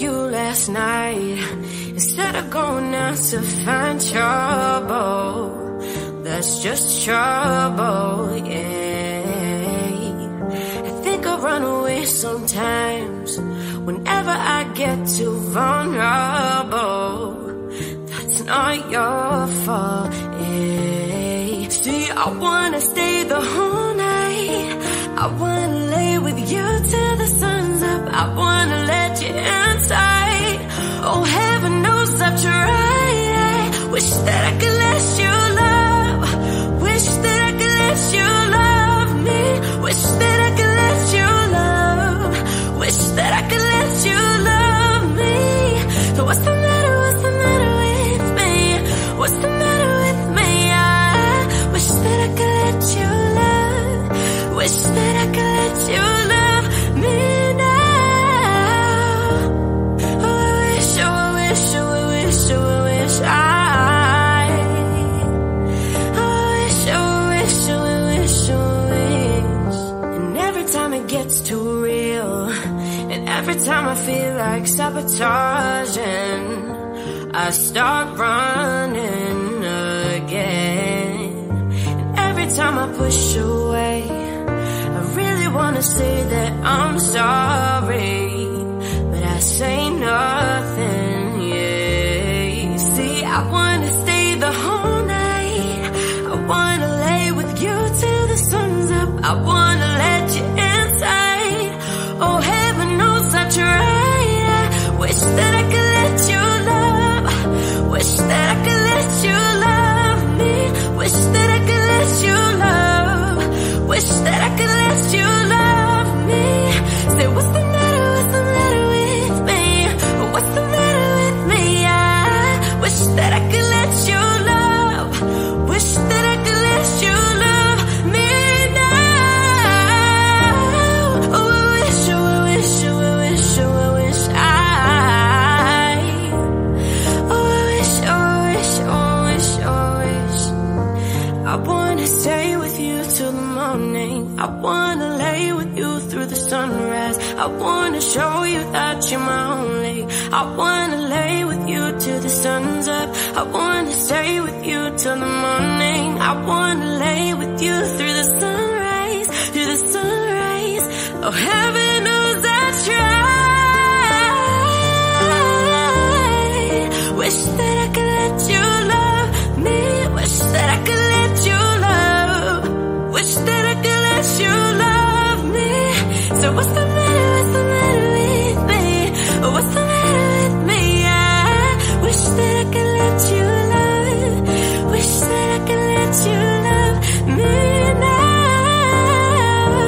you last night. Instead of going out to find trouble, that's just trouble, yeah. I think I'll run away sometimes. Whenever I get too vulnerable, that's not your fault, yeah. See, I wanna stay the whole night. I wanna lay with you till the sun's up. I wanna let you inside. Oh, heaven knows I've tried. I wish that I could let you love. Wish that I could let you love me. Wish that I could let you love. Wish that I could let you love me. So what's the matter? What's the matter with me? What's the matter with me? I wish that I could let you love. Wish that I could let you love me now. Oh, I wish, oh, I wish, oh, I wish, oh, I wish I wish, oh, I wish, oh, I wish. And every time it gets too real, and every time I feel like sabotaging, I start running again. And every time I push away, I really wanna say that I'm sorry, but I say nothing, yeah. See, I wanna stay the whole night. I wanna lay with you till the sun's up. I wanna let you inside. Oh, heaven knows I tried. I wish that I could let you love. Wish that I could let you love me. Wish that I could let you love. Wish that I could let you love me. Say, what's the matter? What's the matter with me? What's the matter with me? I wish that I could let you love. Wish that I could let you love me now. Oh, I wish, oh, I wish, oh, I wish, oh, I wish I. Oh, I wish, oh, I wish, oh, I wish, oh, I wish. I wanna stay with you till the morning. I wanna lay with you through the sunrise. I wanna show you that you're my only. I wanna lay with you till the sun's up. I wanna stay with you till the morning. I wanna lay with you through the sunrise, through the sunrise. Oh, heaven knows I tried. Wish that I could let you love me. Wish that I could let you love. Wish that I could let you love me. So what's the matter? What's the matter with me? What's the matter with me? I wish that I could let you love. Wish that I could let you love me now.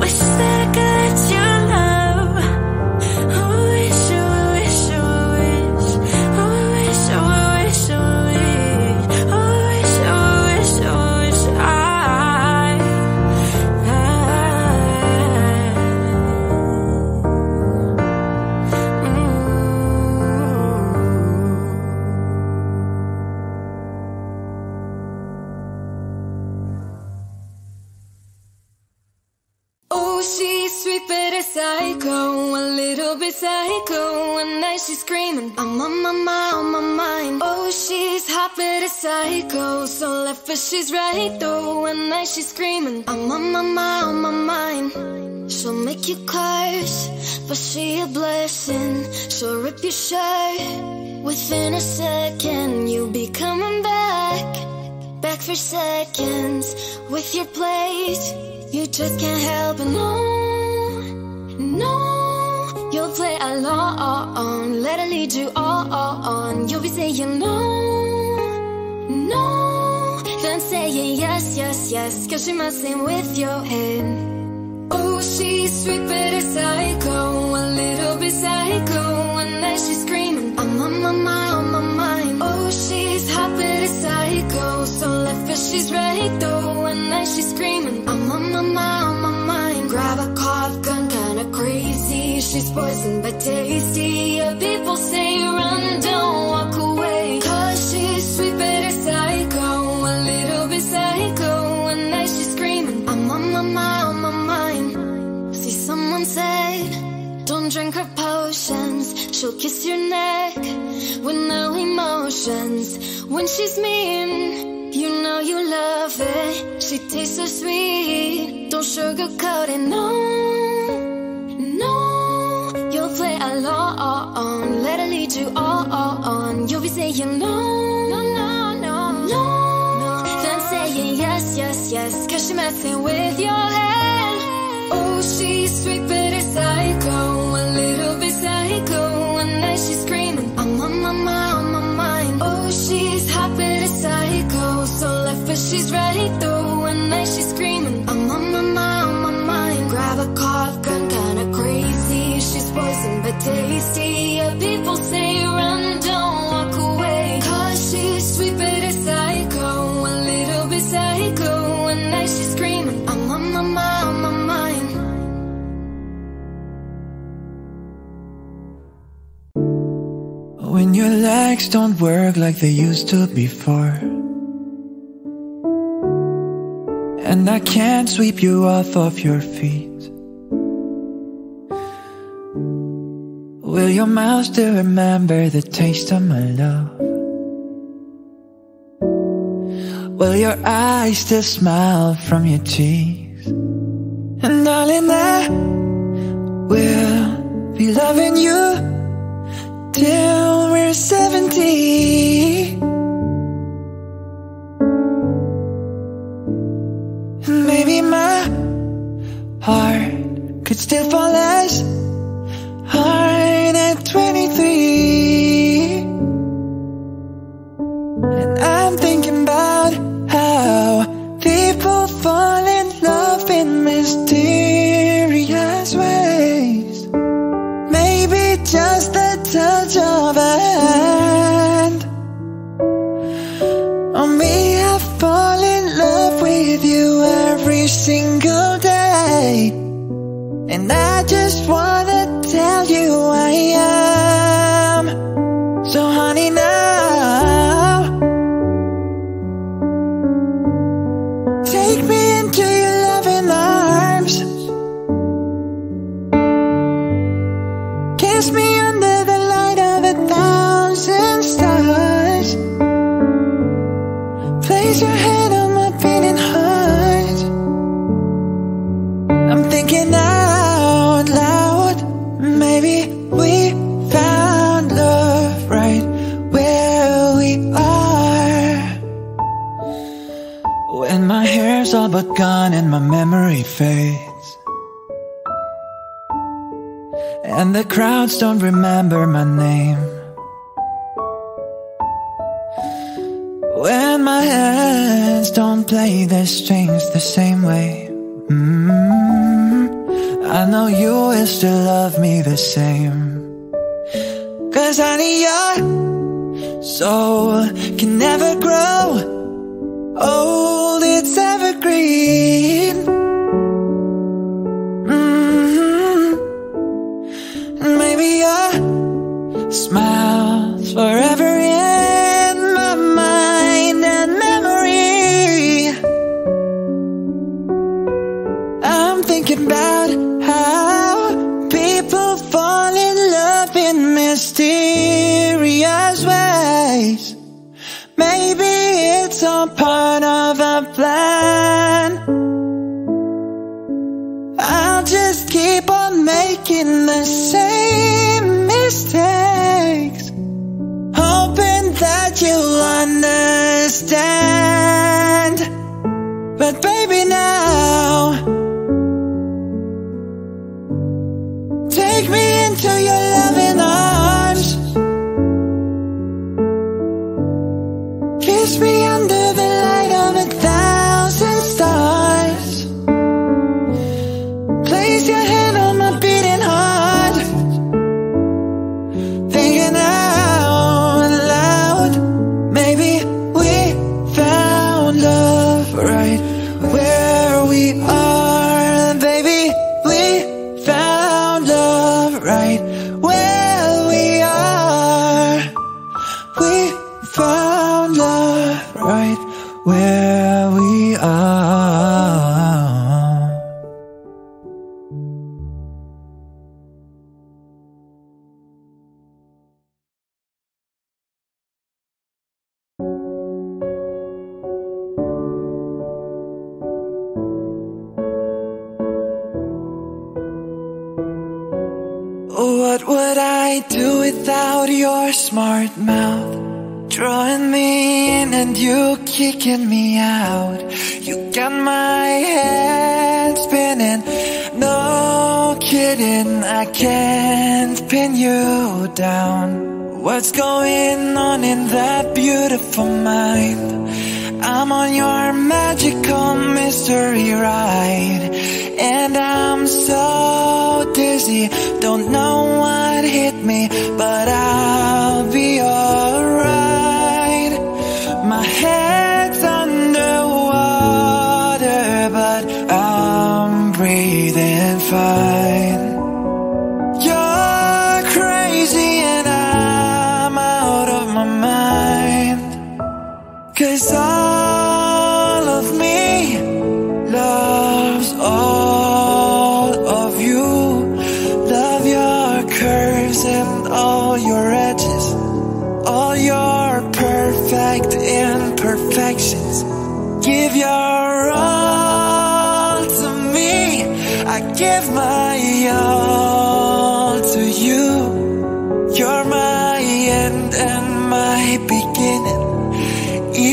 Wish that I could let you love. Oh, I wish, oh, I wish, oh, I wish. Oh, I wish, oh, I wish, oh, I wish. Oh, I wish, oh, I wish, oh, I wish Oh, she's sweet but a psycho, a little bit psycho. One night she's screaming, I'm on my mind. Oh, she's hot but a psycho, so left but she's right though. One night she's screaming, I'm on my mind. She'll make you curse, but she a blessing. She'll rip your shirt within a second. You'll be coming back for seconds with your plate. You just can't help it, no. You'll play along, let her lead you on. You'll be saying no, then saying yes, cause she messing with your head. Oh, she's sweet but a psycho, a little bit psycho. One night she's screaming, I'm on my mind. Oh, she's hot but a psycho, so left but she's right though. One night she's screaming, I'm on my mind. Grab a cop gun, kinda crazy. She's poison but tasty. People say run, don't walk away, cause she's sweet but a psycho, a little bit psycho. One night she's screaming, I'm on my mind. See, someone said, don't drink her potions. She'll kiss your neck with no emotions. When she's mean, you know you love it. She tastes so sweet, don't sugarcoat it. No, you'll play along. Let her lead you all on. You'll be saying no. Then saying yes, cause she's messing with your head. Oh, she's sweet but a psycho, a little bit psycho. One night she's screaming, I'm on my mind. Oh, she's hot but a psycho, so left but she's right though. One night she's screaming, I'm on my mind. Grab a cough gun, kinda crazy. She's poison but tasty. Yeah, people say run, don't walk away. Cause she's sweet but a psycho, a little bit psycho. One night she's screaming, I'm on my mind. When your legs don't work like they used to before, and I can't sweep you off of your feet, will your mouth still remember the taste of my love? Will your eyes still smile from your cheeks? And darling, I will be loving you till we're 70, and maybe my heart could still fall as hard at 23. And I'm thinking about how people fall in love in mysterious ways. Maybe just the touch of a hand, or me, I fall in love with you every single day. And I just wanna tell you I am. So honey, now take me into your loving arms. Kiss me under the light of 1,000 stars. Place your hand on my beating heart. I'm thinking out loud. Maybe we found love right where we are. When my hair's all but gone and my memory fades, and the crowds don't remember my name, when my hands don't play their strings the same way, I know you will still love me the same. Cause honey, your soul can never grow old, it's evergreen. Smiles forever in my mind and memory. I'm thinking about how people fall in love in mysterious ways. Maybe it's all part of a plan. I'll just keep on making the same mistake, hoping that you'll understand. But baby, now take me into your loving arms. Kiss me under the light of 1,000 stars. Place your hand on my beating heart. Thinking right I do without your smart mouth? Drawing me in and you kicking me out. You got my head spinning, no kidding, I can't pin you down. What's going on in that beautiful mind? I'm on your magical mystery ride, and I'm so dizzy, don't know what hit me, but I'll be alright. My head's underwater, but I'm breathing fine. You're crazy and I'm out of my mind, 'cause imperfections, give your all to me, I give my all to you. You're my end and my beginning,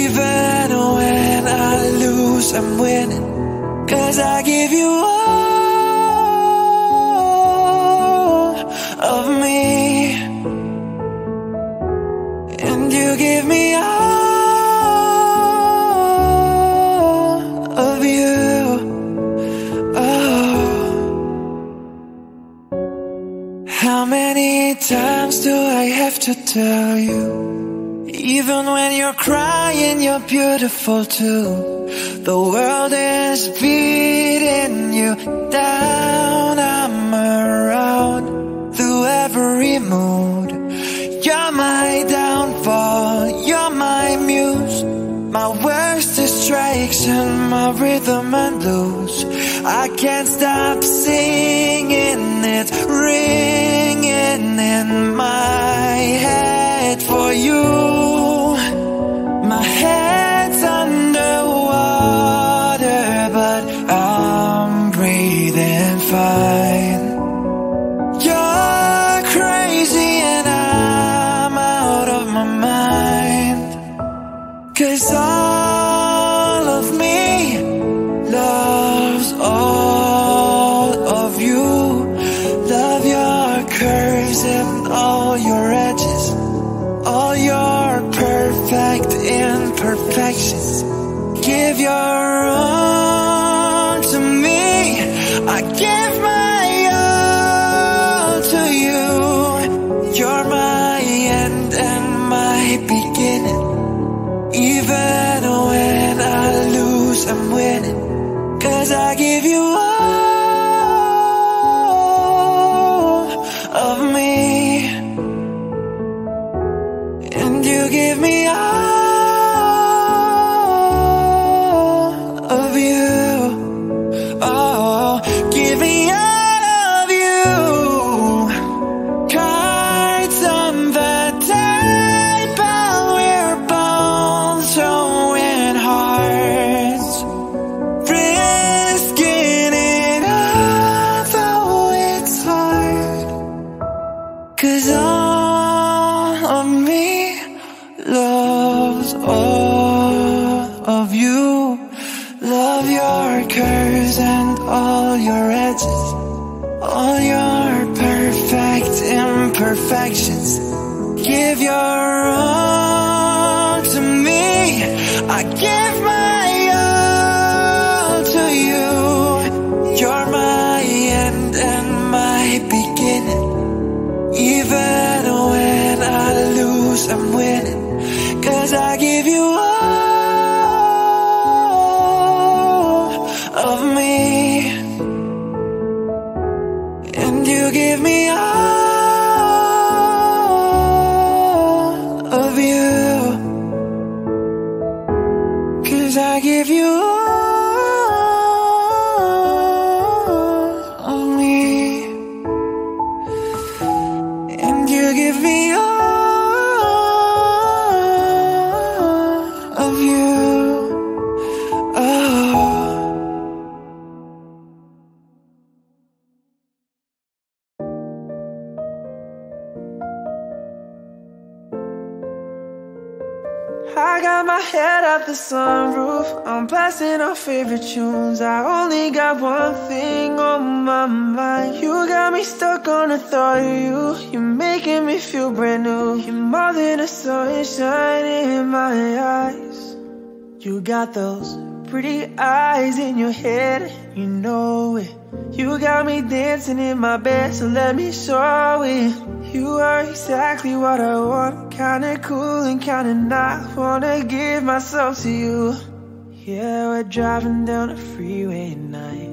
even when I lose I'm winning, 'cause I give you all of me, and you give me all to tell you. Even when you're crying, you're beautiful too. The world is beating you down, I'm around through every mood. You're my downfall, you're my muse, my worst distraction, my rhythm and blues. I can't stop singing, it's ringing in my head for you. My head's underwater, but I'm breathing fine. You're crazy and I'm out of my mind, 'cause imperfections, give your all to me, I give my all to you. You're my end and my beginning, even when I lose I'm winning, 'cause I give you all of me, and you give me all imperfections, give your all to me, I give my all to you. You're my end and my beginning, even when I lose I'm winning, 'cause I give you all of me, and you give me all give me all. got my head out the sunroof, I'm blasting our favorite tunes. I only got one thing on my mind. You got me stuck on the thought of you. You're making me feel brand new. You're more than the sunshine in my eyes. You got those pretty eyes in your head, you know it. You got me dancing in my bed, so let me show it. You are exactly what I want, kinda cool and kinda not. Wanna give myself to you. Yeah, we're driving down the freeway at night.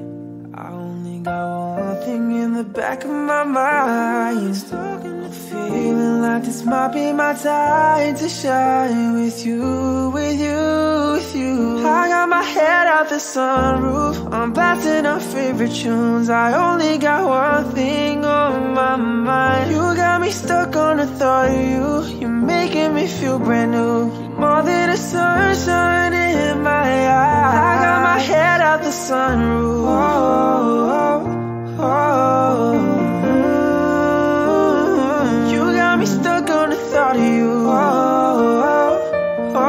I only got one thing in the back of my mind. Feeling like this might be my time to shine with you, with you, with you. I got my head out the sunroof, I'm blasting our favorite tunes. I only got one thing on my mind. You got me stuck on the thought of you. You're making me feel brand new. More than the sunshine in my eyes. I got my head out the sunroof. Oh, oh, oh, oh. Stuck on the thought of you. Oh, oh, oh.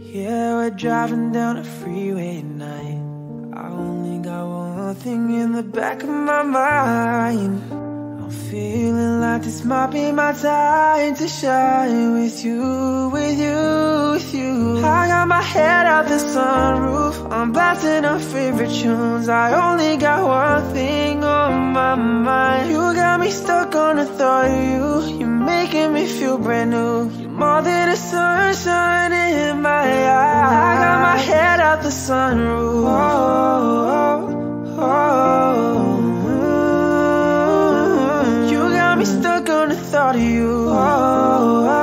Yeah, we're driving down a freeway at night. I only got one thing in the back of my mind. I'm feeling like this might be my time to shine with you, with you, with you. I got my head out the sunroof, I'm blasting our favorite tunes. I only got one thing on my mind. You got me stuck on the thought of you. You're making me feel brand new. You're more than the sunshine in my eyes. I got my head out the sunroof. Oh, oh, oh. You got me stuck on the thought of you. Oh, oh, oh.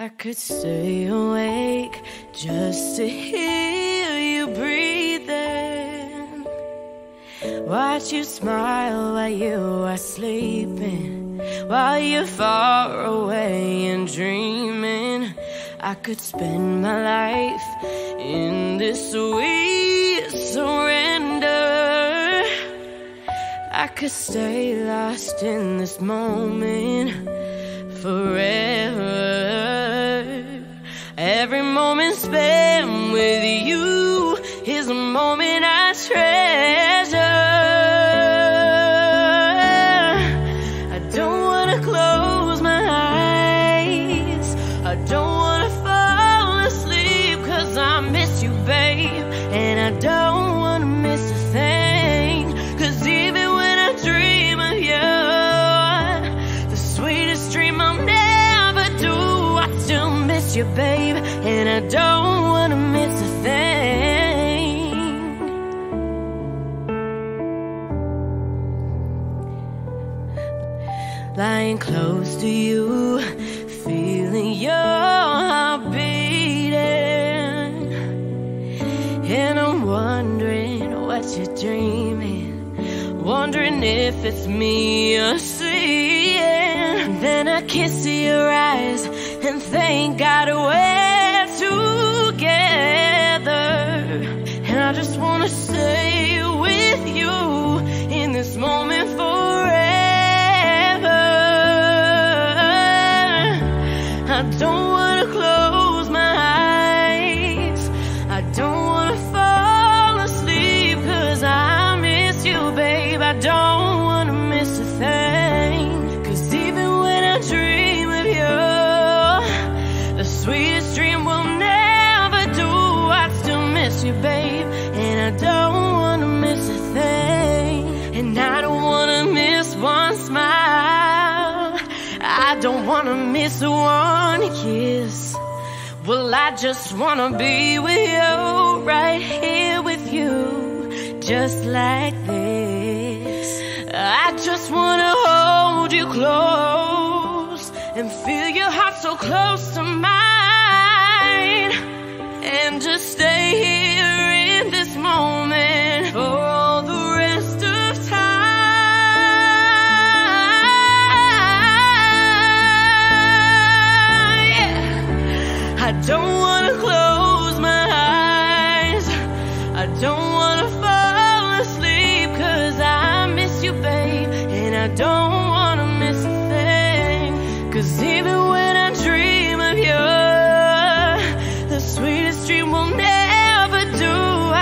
I could stay awake just to hear you breathing, watch you smile while you are sleeping, while you're far away and dreaming. I could spend my life in this sweet surrender. I could stay lost in this moment forever. Every moment spent with you is a moment I treasure. I don't wanna close my eyes, I don't wanna fall asleep, 'cause I miss you, babe, and I don't wanna miss a thing, 'cause even when I dream of you, you, babe, and I don't wanna miss a thing. Lying close to you, feeling your heart beating, and I'm wondering what you're dreaming, wondering if it's me you're seeing. Then I kiss your eyes and thank God we're together. And I just wanna stay with you in this moment forever. I don't wanna close my eyes, I don't wanna fall asleep, 'cause I miss you, babe, I don't wanna miss a thing, 'cause even when I dream of you, the sweetest dream will never do. I still miss you, babe, and I don't wanna miss a thing. And I don't wanna miss one smile, I don't wanna miss one kiss. Well, I just wanna be with you, right here with you. you just like this. I just wanna hold you close and feel your heart so close to mine, and just stay here in this moment for all the rest of time. Yeah. I don't wanna close my eyes, I don't wanna fall asleep, 'cause I miss you, babe, and I don't wanna miss a thing. 'Cause even when I dream of you, the sweetest dream will never do,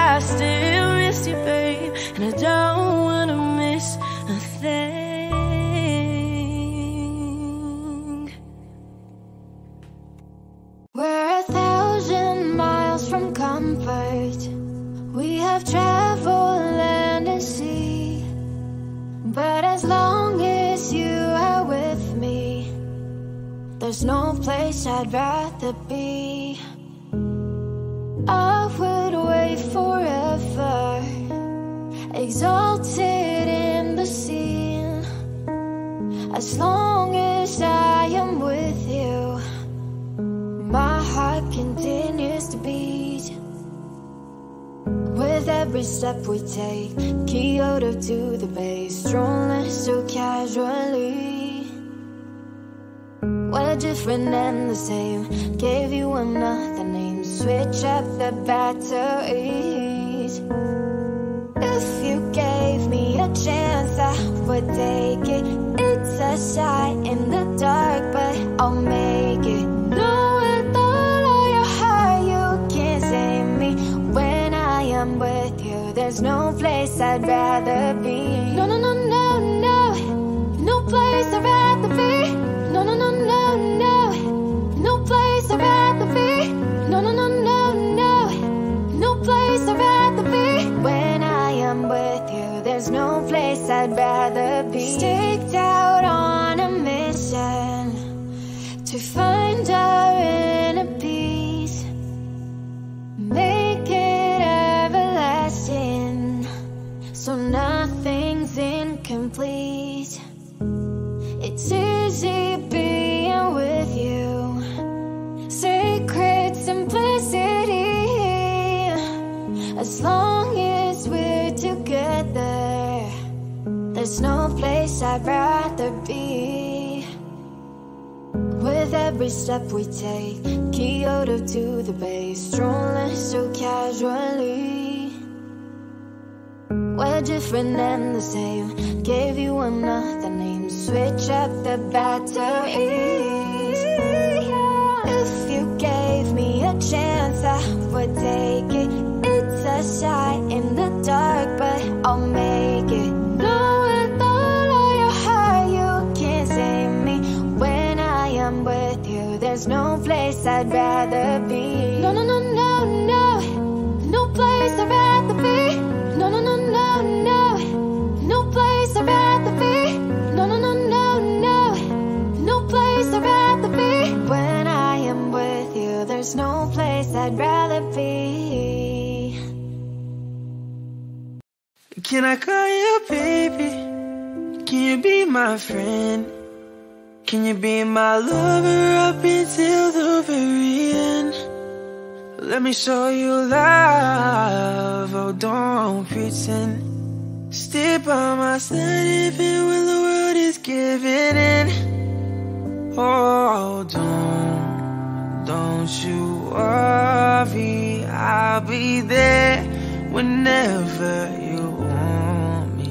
I still miss you, babe, and I don't wanna miss a thing. We're 1,000 miles from comfort. We have traveled land and sea, but as long as you are with me, there's no place I'd rather be. I would wait forever, exalted in the scene, as long as I am with you, my heart continues to beat. With every step we take, Kyoto to the bay, strolling so casually. We're different and the same, gave you another name, switch up the batteries. If you gave me a chance, I would take it. It's a shot in the dark, but I'll make it. No, without all your heart, you can't save me. When I am with you, there's no place I'd rather be. No, no, no, no, no, no place I'd rather be. No, no, no, no, no, no place I'd rather be. No, no, no, no, no, no place I'd rather be. When I am with you, there's no place I'd rather be. Staked out on a mission to find our inner peace. Make it so nothing's incomplete. It's easy being with you, sacred simplicity. As long as we're together, there's no place I'd rather be. With every step we take, Kyoto to the bay, strolling so casually. We're different and the same, gave you another name, switch up the batteries. If you gave me a chance, I would take it. It's a shot in the dark, but I'll make it. No, without all your heart, you can't save me. When I am with you, there's no place I'd rather be. No, no, no, no, no, no place I'd rather be. No, no, no, no, no, no place I'd rather be. No, no, no, no, no, no place I'd rather be. When I am with you, there's no place I'd rather be. Can I call you baby? Can you be my friend? Can you be my lover up until the very end? Let me show you love, oh don't pretend. Stay by my side even when the world is giving in. Oh don't you worry, I'll be there whenever you want me.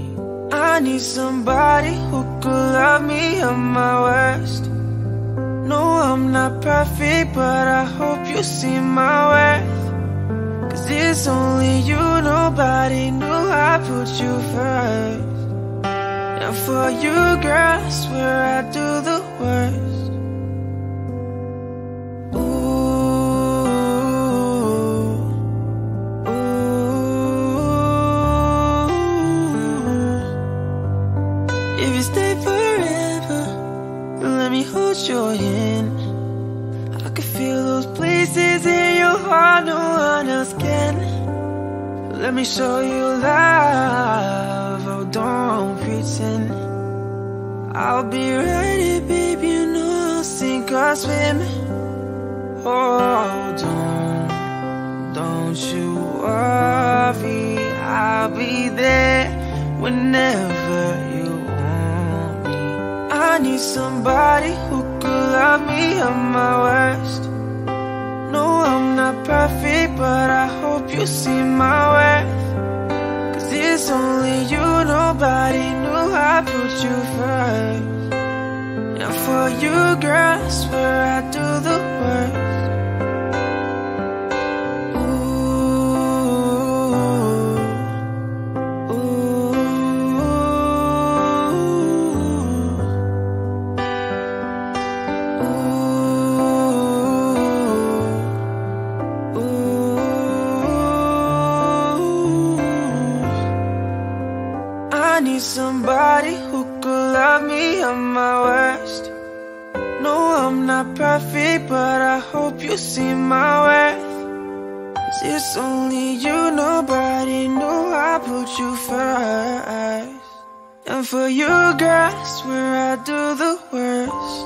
I need somebody who could love me at my worst. No, I'm not perfect, but I hope you see my worth. 'Cause it's only you, nobody knew I put you first. Now for you, girl, I swear I do the worst. Ooh, ooh. If you stay forever, let me hold your hand. I can feel those places in your heart no one else can. Let me show you love, oh don't pretend. I'll be ready, babe, you know I'll sink or swim. Oh, don't you worry, I'll be there whenever you want me. I need somebody who could love me at my worst. No, I'm not perfect, but I hope you see my worth. Cause it's only you, nobody knew I put you first. Now for you, girl, I swear I do the worst. Somebody who could love me at my worst. No, I'm not perfect, but I hope you see my worth. Cause it's only you, nobody knew I put you first. And for you, girl, I swear I do the worst.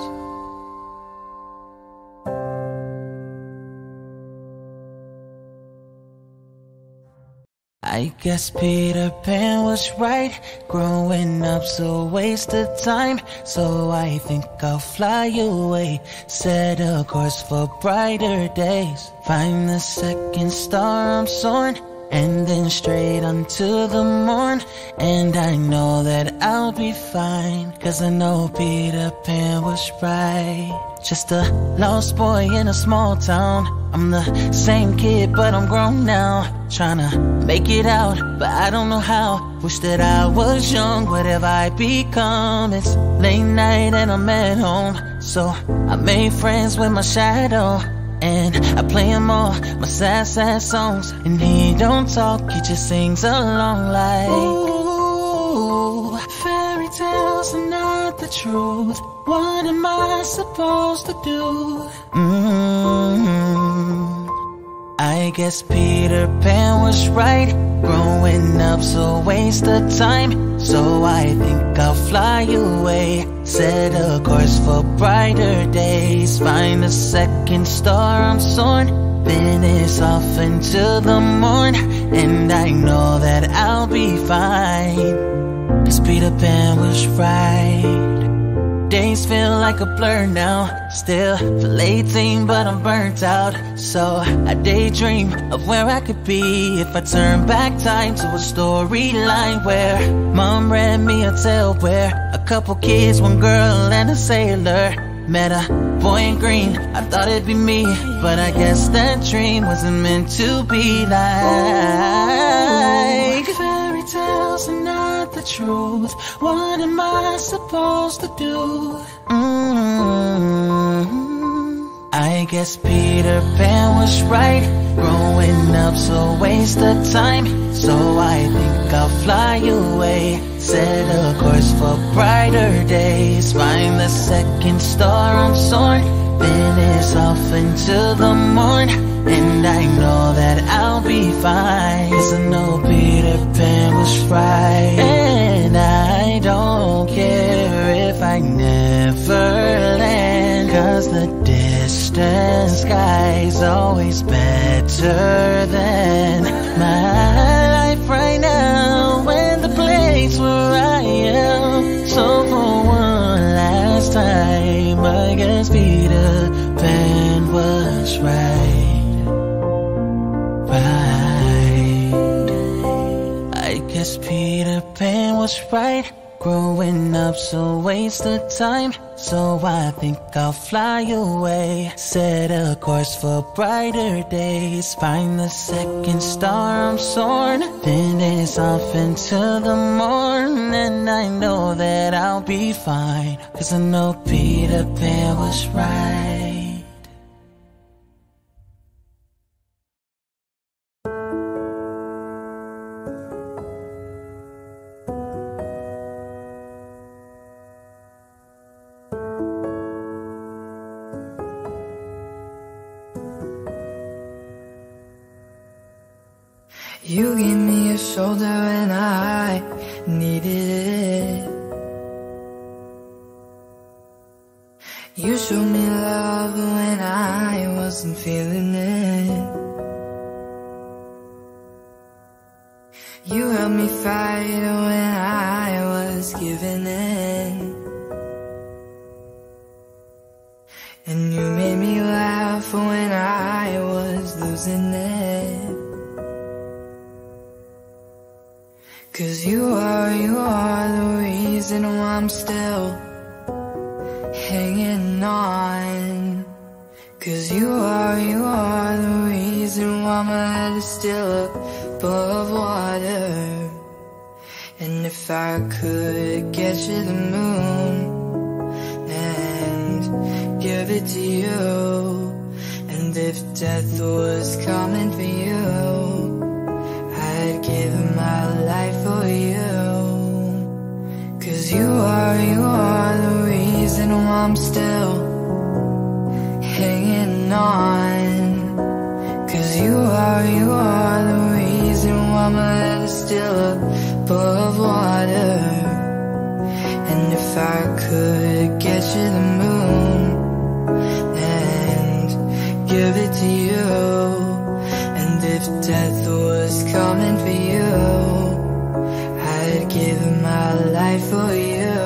I guess Peter Pan was right, growing up's a waste of time. So I think I'll fly away, set a course for brighter days. Find the second star I'm soaring, and then straight unto the morn. And I know that I'll be fine, cause I know Peter Pan was right. Just a lost boy in a small town. I'm the same kid but I'm grown now. Tryna make it out, but I don't know how. Wish that I was young, whatever I become. It's late night and I'm at home, so I made friends with my shadow. And I play him all my sad, sad songs. And he don't talk, he just sings along like, ooh, fairy tales are not the truth. What am I supposed to do? I guess Peter Pan was right, growing up's a waste of time. So I think I'll fly away, set a course for brighter days. Find a second star I'm soaring, then it's off until the morn. And I know that I'll be fine, cause Peter Pan was right. Days feel like a blur now. Still feel 18 but I'm burnt out. So I daydream of where I could be if I turn back time to a storyline where mom read me a tale, where a couple kids, one girl and a sailor, met a boy in green. I thought it'd be me, but I guess that dream wasn't meant to be. Like, ooh, fairy tales are not the truth. What am I supposed to do? I guess Peter Pan was right, growing up's a waste of time. So I think I'll fly away, set a course for brighter days. Find the second star I'm soaring, then it's off until the morn. And I know that I'll be fine, cause I know Peter Pan was right. And I don't care if I never land, cause the distant sky's always better than my life right now, and the place where I am. So for one last time, I guess Peter Pan was right. Yes, Peter Pan was right, growing up's a waste of time. So I think I'll fly away, set a course for brighter days. Find the second star I'm soaring, then it's off until the morn. And I know that I'll be fine, cause I know Peter Pan was right. You gave me a shoulder when I needed it. You showed me love when I wasn't feeling it. You helped me fight when I was giving in. And you made me laugh when I was losing it. 'Cause you are the reason why I'm still hanging on. 'Cause you are the reason why my head is still above water. And if I could get you the moon and give it to you, and if death was coming for you, I'd give my life for you. 'Cause you are the reason why I'm still hanging on. 'Cause you are the reason why my head is still above water. And if I could get you the moon and give it to you, if death was coming for you, I'd give my life for you.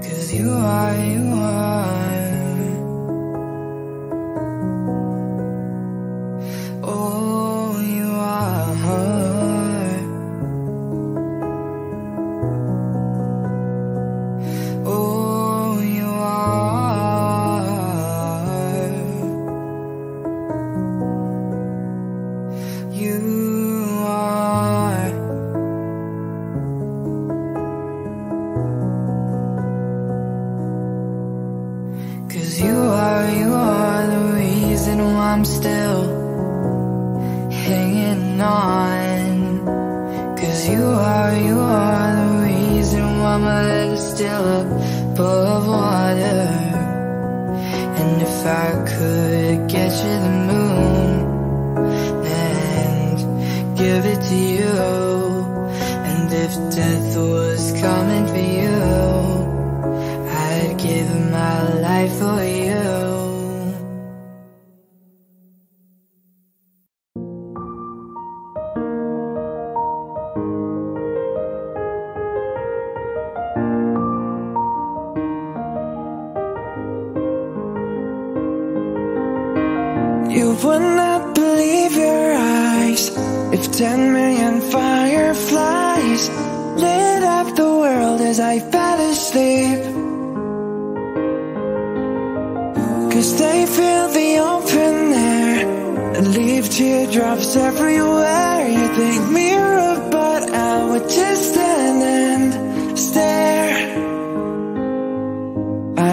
'Cause you are. Oh, you are. Oh, you are. You are the reason why I'm still hanging on. 'Cause you are the reason why my head is still above water. And if I could get you the moon and give it to you, and if death was coming for you, I'd give my life for you. You would not believe your eyes if 10 million fireflies lit up the world as I fell asleep. 'Cause they fill the open air and leave teardrops everywhere. You think mirror, but I would just stand and stare.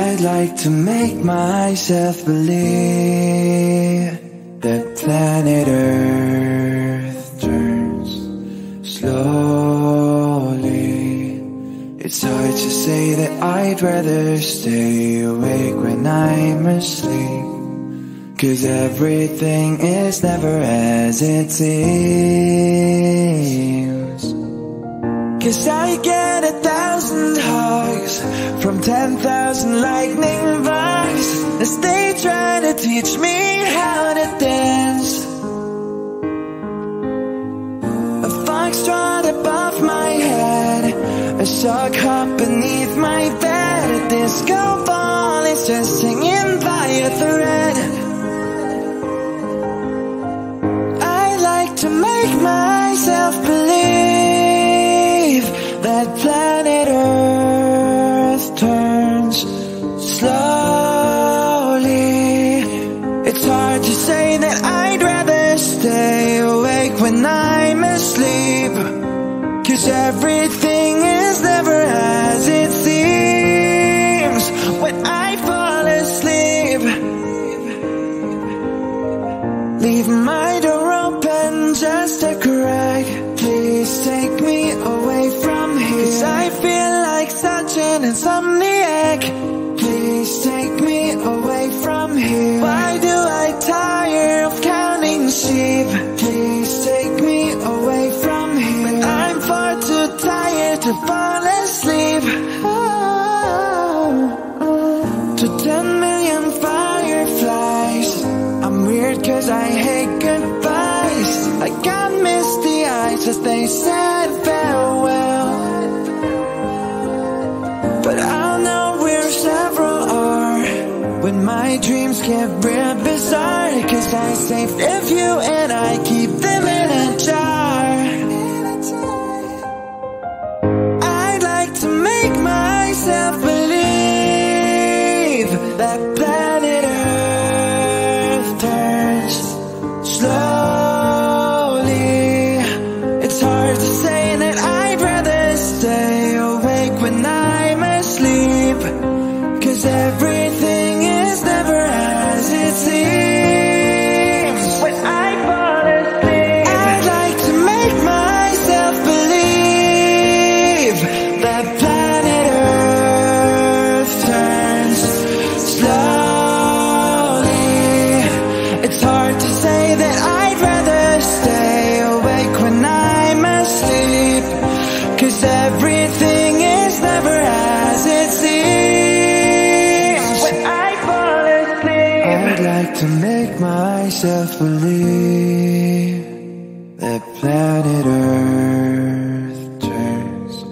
I'd like to make myself believe that planet Earth turns slowly. It's hard to say that I'd rather stay awake when I'm asleep, 'cause everything is never as it seems. 'Cause I get 1,000 hugs from 10,000 lightning bugs as they try to teach me how to dance. A foxtrot above my head, a shark hop beneath my bed, a disco ball is just singing by a thread. I like to make myself believe that planet Earth turns slowly. It's hard to say that I'd rather stay awake when I'm asleep, 'cause everything is never as it seems. When I fall asleep, leave my door open just a crack. Please take me away from here, 'cause I feel like such an insomniac. Please take me away from here. Why do I tire of counting sheep? Please take me I hate goodbyes. Like I missed the eyes as they said farewell. But I'll know where several are when my dreams get real bizarre. Cause I saved a few and I keep them in a jar. I'd like to make myself believe that planet Earth turns slowly. It's hard to say that I'd rather stay awake when I'm asleep, cause everything is never as it seems. To make myself believe that planet Earth turns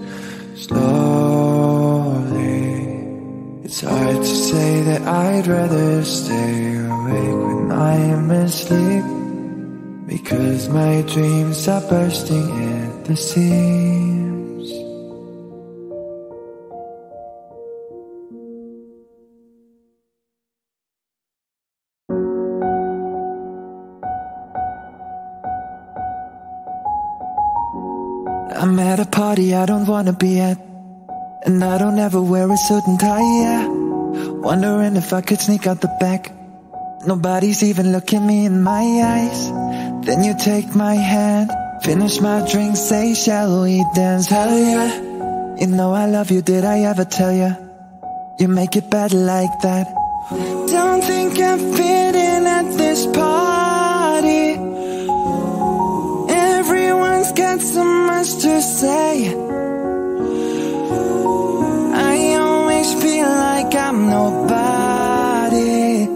slowly. It's hard to say that I'd rather stay awake when I am asleep, because my dreams are bursting at the seams. I'm at a party I don't wanna be at, and I don't ever wear a suit and tie, yeah. Wondering if I could sneak out the back. Nobody's even looking me in my eyes. Then you take my hand, finish my drink, say shall we dance, hell yeah. You know I love you, did I ever tell ya? You make it bad like that. Don't think I fit in at this party. Everyone's got so much to say. I always feel like I'm nobody.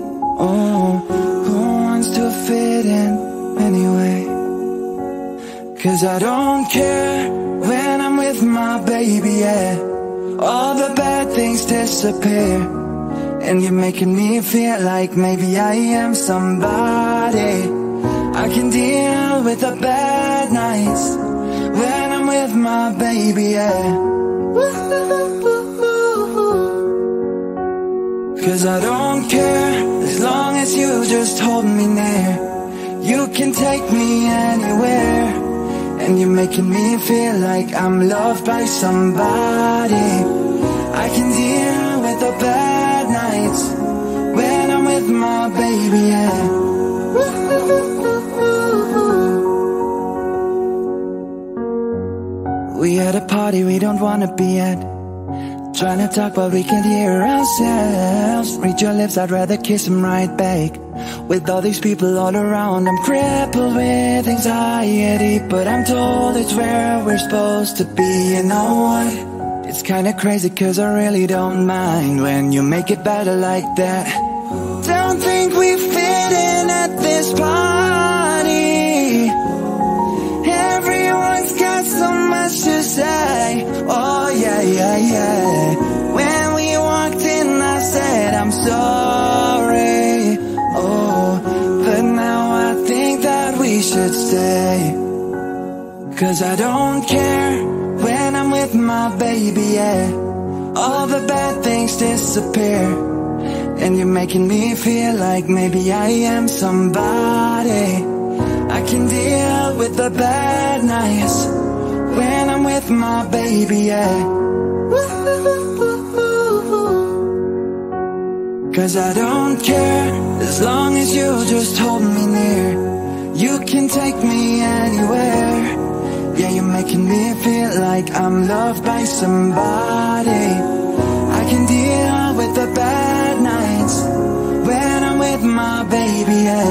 Oh, who wants to fit in anyway? Cause I don't care when I'm with my baby, yeah. All the bad things disappear, and you're making me feel like maybe I am somebody. I can deal with the bad nights when I'm with my baby, yeah. Cause I don't care as long as you just hold me near. You can take me anywhere, and you're making me feel like I'm loved by somebody. I can deal with the bad nights when I'm with my baby, yeah. We at a party we don't wanna be at, trying to talk but we can't hear ourselves. Read your lips, I'd rather kiss them right back. With all these people all around, I'm crippled with anxiety, but I'm told it's where we're supposed to be. You know what? It's kinda crazy cause I really don't mind when you make it better like that. Don't think we fit in at this party. Everyone's got so much to say. Oh yeah, yeah, yeah. When we walked in I said I'm sorry. Oh, but now I think that we should stay. Cause I don't care when I'm with my baby, yeah. All the bad things disappear, and you're making me feel like maybe I am somebody. I can deal with the bad nights when I'm with my baby, yeah. Cause I don't care as long as you just hold me near. You can take me anywhere, yeah. You're making me feel like I'm loved by somebody. I can deal with the bad nights when I'm with my baby, yeah.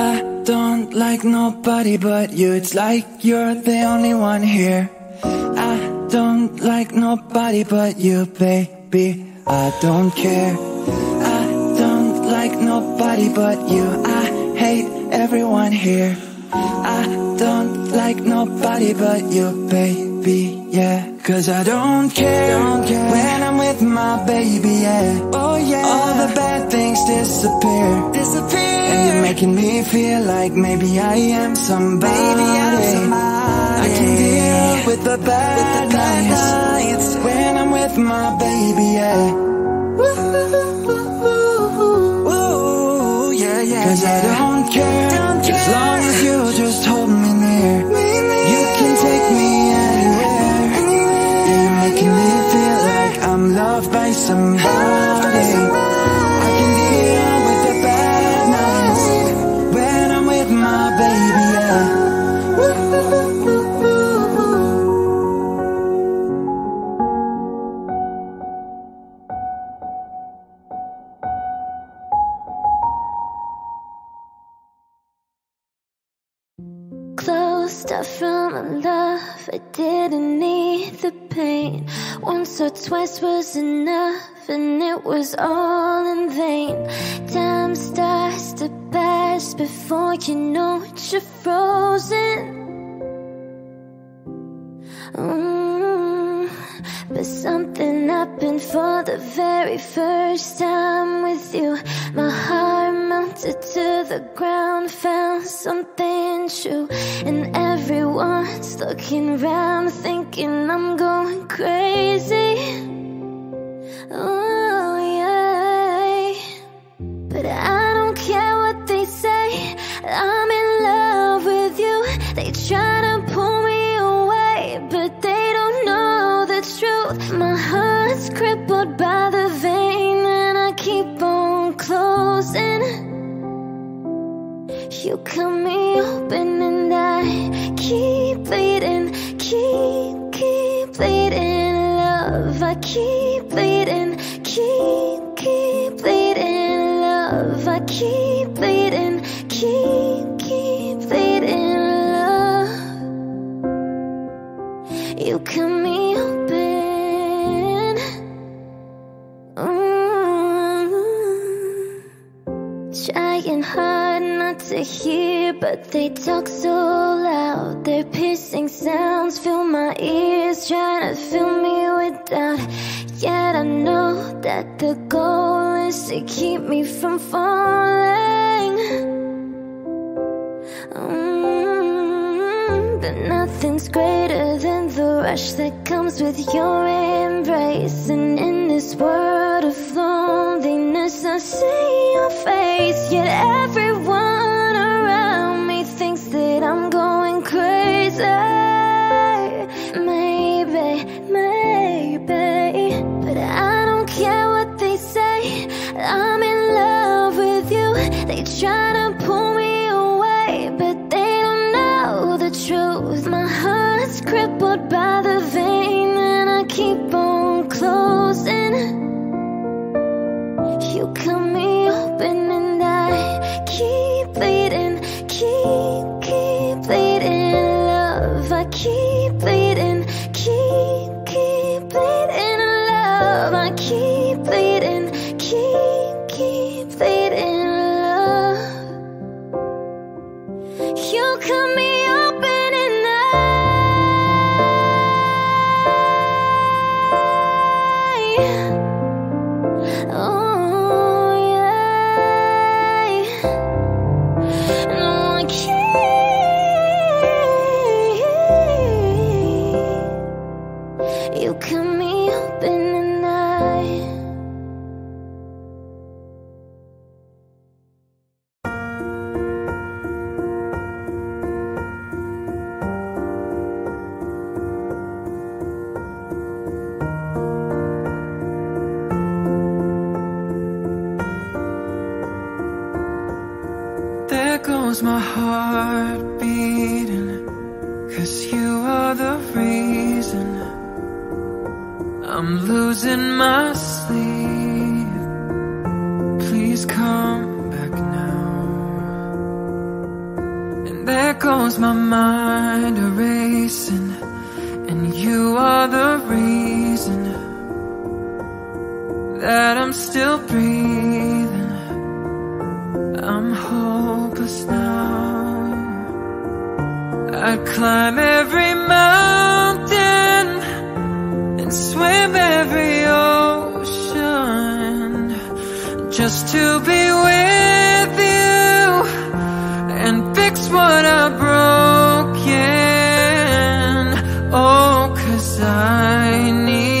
I don't like nobody but you. It's like you're the only one here. I don't like nobody but you, baby. I don't care. I don't like nobody but you. I hate everyone here. I don't like nobody but you, baby, yeah. Cause I don't care, when I'm with my baby, yeah. Oh yeah, all the bad things disappear, And you're making me feel like maybe I am somebody. I can deal with the bad nights when I'm with my baby, yeah. Cause I don't care, as long as you just hold me near. You can take me anywhere, and you're making me feel like I'm loved by somebody. From a love I didn't need the pain. Once or twice was enough, and it was all in vain. Time starts to pass before you know it, you're frozen. But something happened for the very first time with you. My heart mounted to the ground, found something true. And everyone's looking round, thinking I'm going crazy. Oh yeah, but I don't care what they say. I'm in love with you. They try to pull me away, but they don't know the truth. My heart's crippled by the vein, and I keep on closing. You cut me open and I keep bleeding, keep bleeding, love. I keep bleeding, keep bleeding, love. I keep bleeding, keep bleeding, love. You cut me open. Trying hard not to hear, but they talk so loud. Their piercing sounds fill my ears, trying to fill me with doubt. Yet I know that the goal is to keep me from falling. But nothing's greater than the rush that comes with your embrace. And in this world of loneliness, I see your face. Yet everyone around me thinks that I'm going crazy. Maybe, but I don't care what they say. I'm in love with you. They try to pull me away, but they the truth. My heart's crippled by the vein, and I keep on closing. You cut me open and I keep bleeding, keep bleeding, love. I keep bleeding, love. I keep bleeding, love. You cut me. My heart beating, cause you are the reason I'm losing my sleep. Please come back now. And there goes my mind erasing, and you are the reason that I'm still breathing. I'm hopeless now. I'd climb every mountain and swim every ocean just to be with you and fix what I've broken. Oh, 'cause I need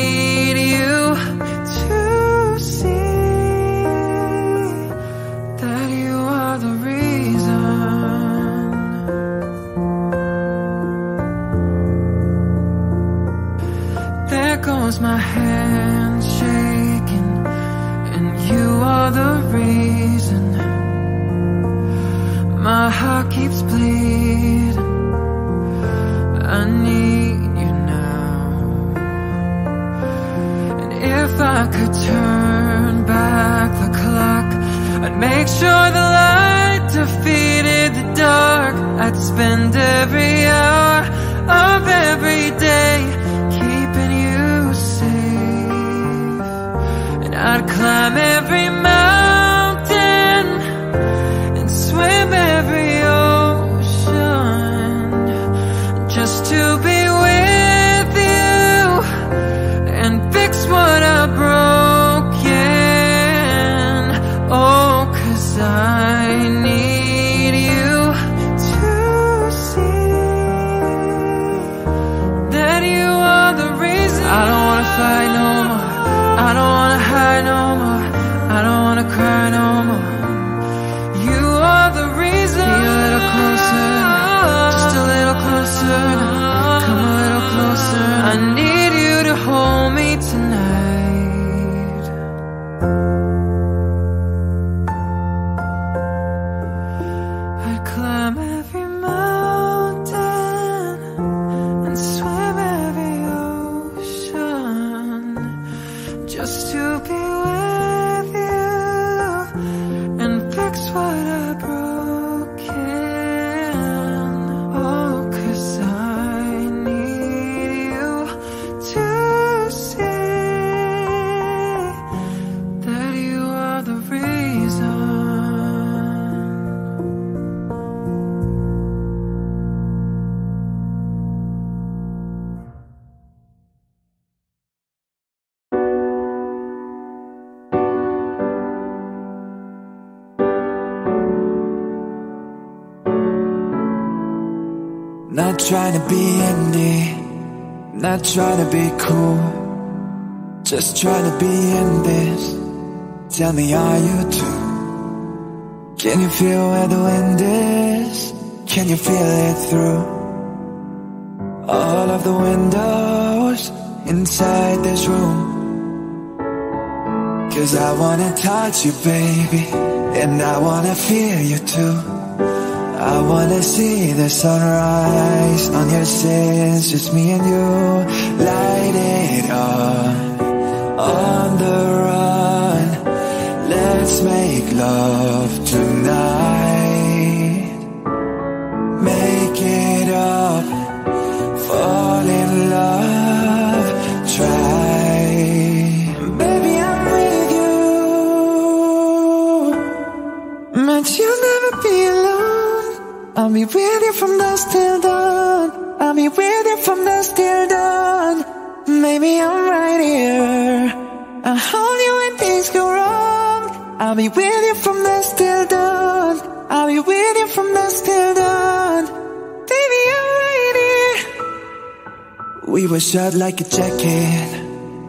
my hand shaking, and you are the reason my heart keeps bleeding. I need you now. And if I could turn back the clock, I'd make sure the light defeated the dark. I'd spend every hour of every day I'd climb every mountain and swim every ocean just to be with you and fix what I've broken. Oh, 'cause I need you to see that you are the reason. I don't wanna fight no more. I don't wanna hide no more. I don't wanna cry no more. You are the reason. Be a little closer, just a little closer. Come a little closer. I need you to hold me tonight. I'd climb every mountain and swim every ocean just to be with you and fix what I've broken. Oh, 'cause I need you to see that you are the reason. Not trying to be indie, not trying to be cool, just trying to be in this. Tell me, are you too? Can you feel where the wind is? Can you feel it through all of the windows inside this room? 'Cause I wanna touch you, baby, and I wanna feel you too. I wanna see the sunrise on your sins, just me and you. Light it on the run. Let's make love tonight. Make it up, fall in love, try. Baby, I'm with you, but you'll never be alone. I'll be with you from dusk till dawn. I'll be with you from dusk till dawn. Maybe I'm right here. I'll hold you when things go wrong. I'll be with you from dusk till dawn. I'll be with you from dusk till dawn. Baby, I'm right here. We were shut like a jacket,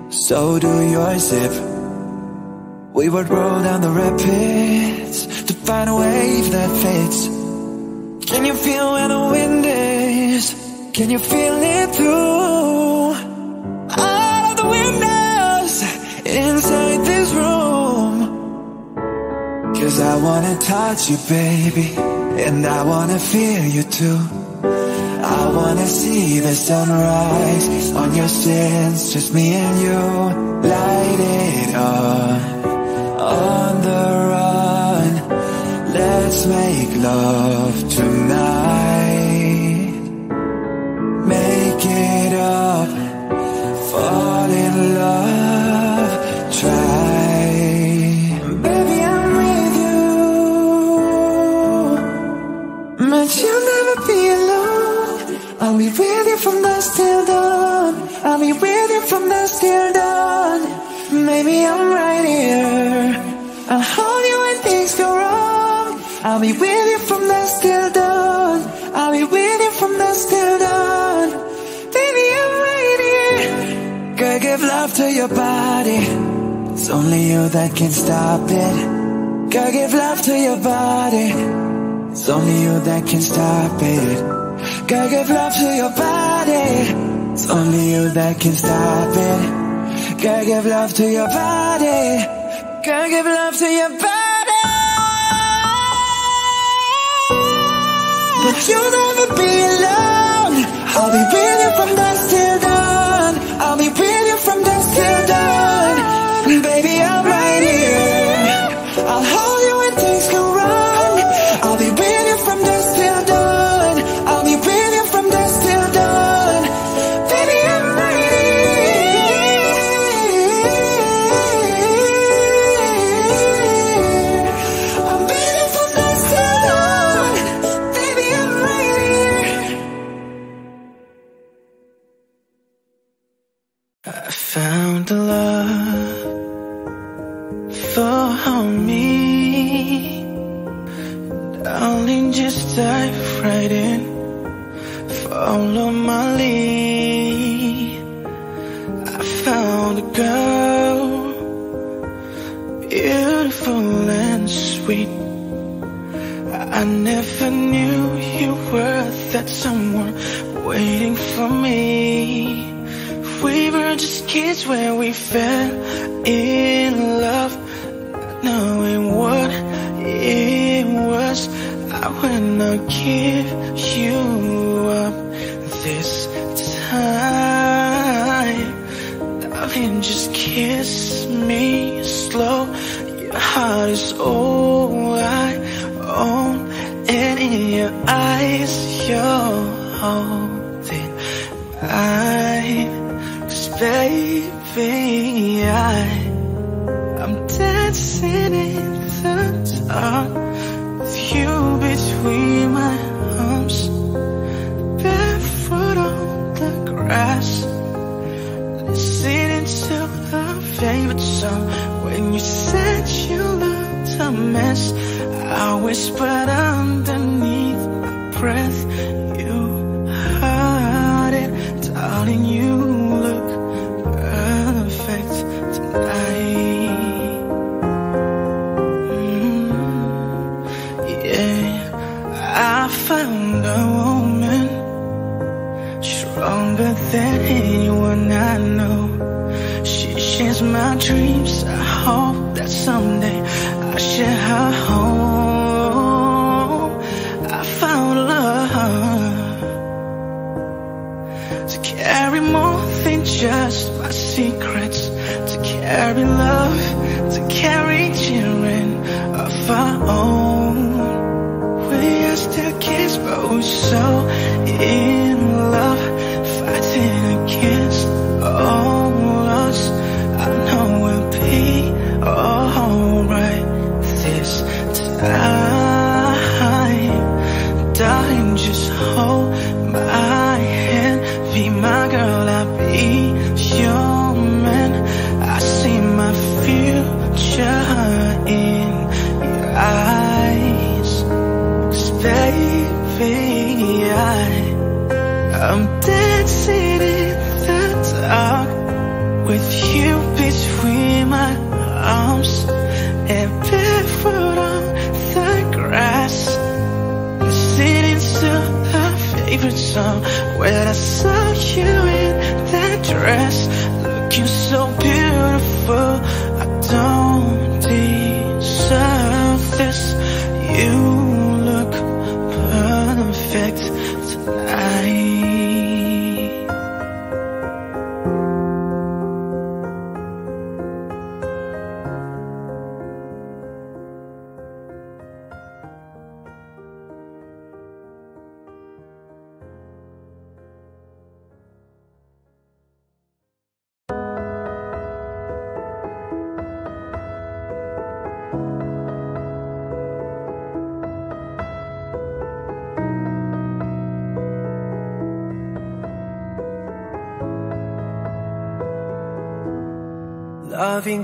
so do your zip. We would roll down the rapids to find a wave that fits. Can you feel where the wind is? Can you feel it through all of the windows inside this room? 'Cause I wanna touch you, baby, and I wanna feel you too. I wanna see the sunrise on your sins, just me and you. Light it on the run. Let's make love tonight. Make it up, fall in love, try. I'll be with you from dusk till dawn. I'll be with you from dusk till dawn. Maybe I'm right here. I'll hold you when things go wrong. I'll be with you from dusk till dawn. I'll be with you from dusk till dawn. Baby, I'm right here. Girl, give love to your body. It's only you that can stop it. Girl, give love to your body. It's only you that can stop it. Girl, give love to your body. It's only you that can stop it. Girl, give love to your body. Girl, give love to your body. But you'll never be alone. I'll be with you from dusk till dawn. I'll be with you from dusk till dawn. Baby, I'm right here. I'll hold you when things go wrong. I'll be with you from dusk till dawn. I'll be with you from dusk till dawn. Baby, I'm right here. I'll be with you from dusk till dawn. Baby, I'm right here. I found a love for me. Darling, just dive right in. Follow my lead. I found a girl, beautiful and sweet. I never knew you were that someone waiting for me. We were just kids when we fell in love, not knowing what it was. I will not give you up this time. Darling, just kiss me slow. Your heart is all I own, and in your eyes you're holding mine. 'Cause baby, I'm dancing in the dark with you between my arms, barefoot on the grass, listening to our favorite song. When you said you looked a mess, I whispered underneath my breath. You heard it, darling. You look perfect tonight. I found a woman stronger than anyone I know. She shares my dreams. I hope that someday I share her home. I found love to carry more than just my secrets, to carry love, to carry children of our own. We still kiss, but we're so in love, fighting against all us. I know we'll be alright this time. Darling, just hold my hand, be my girl, I'll be your man. I see my future in your eyes. Baby, I'm dancing in the dark with you between my arms, and barefoot on the grass, listening to our favorite song. When I saw you in that dress, looking so beautiful, I don't deserve this. You perfect tonight. Loving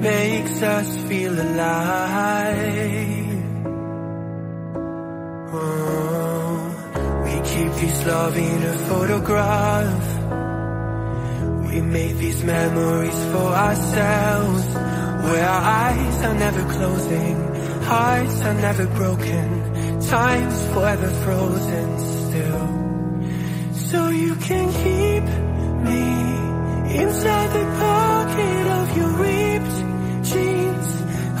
makes us feel alive. Oh, we keep this love in a photograph. We make these memories for ourselves, where our eyes are never closing, hearts are never broken, time's forever frozen still. So you can keep me inside the pocket of your ripped jeans,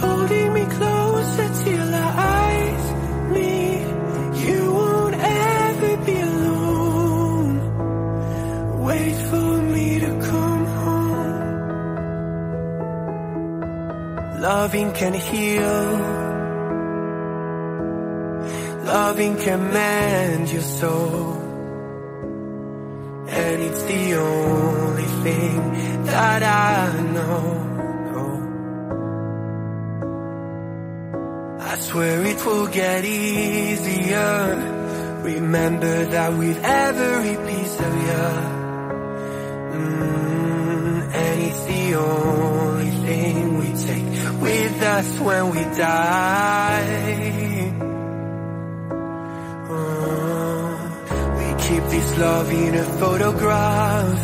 holding me closer till our eyes meet. You won't ever be alone. Wait for me to come home. Loving can heal. Loving can mend your soul, and it's the only thing that I know. I swear it will get easier. Remember that with every piece of you, and it's the only thing we take with us when we die. Keep this love in a photograph.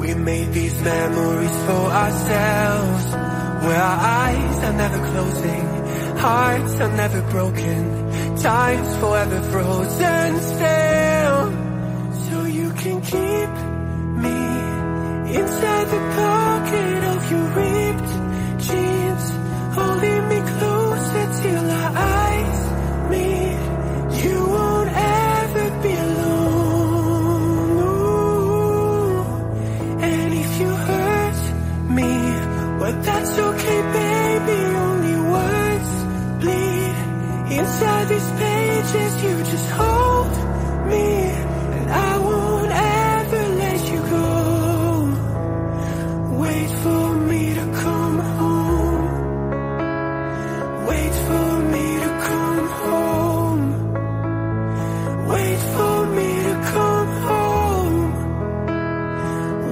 We made these memories for ourselves, where our eyes are never closing, hearts are never broken, time's forever frozen still. So you can keep me inside the pocket of your ripped jeans, holding me closer till our eyes meet. You won't ever be alone, ooh. And if you hurt me, well that's okay baby, only words bleed. Inside these pages you just hold me, and I won't ever let you go. Wait for me to come home. Wait for me to come home. Wait for me to come home.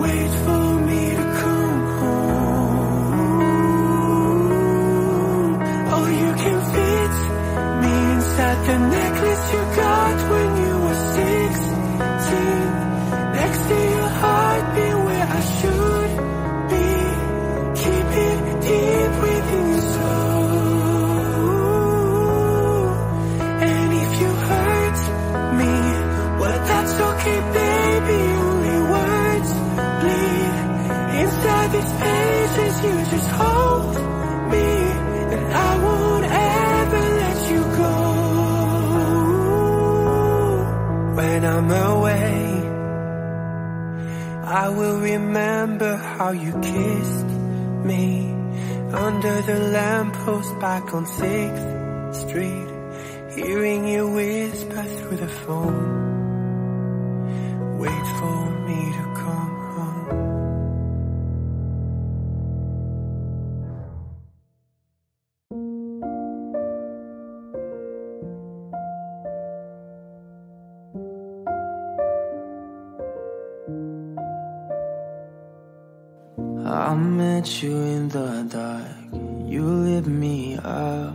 Wait for me to come home. Oh, you can fit me inside the necklace you got when you were 16. Next to your heartbeat where I should be. Keep it deep within your soul. And if you hurt me, well that's okay baby, only words bleed. Inside these pages you just hold me, and I won't ever let you go. When I'm away, I will remember how you kissed me under the lamppost back on 6th Street. Hearing you whisper through the phone, wait for me to come home. I met you in the dark, you lit me up.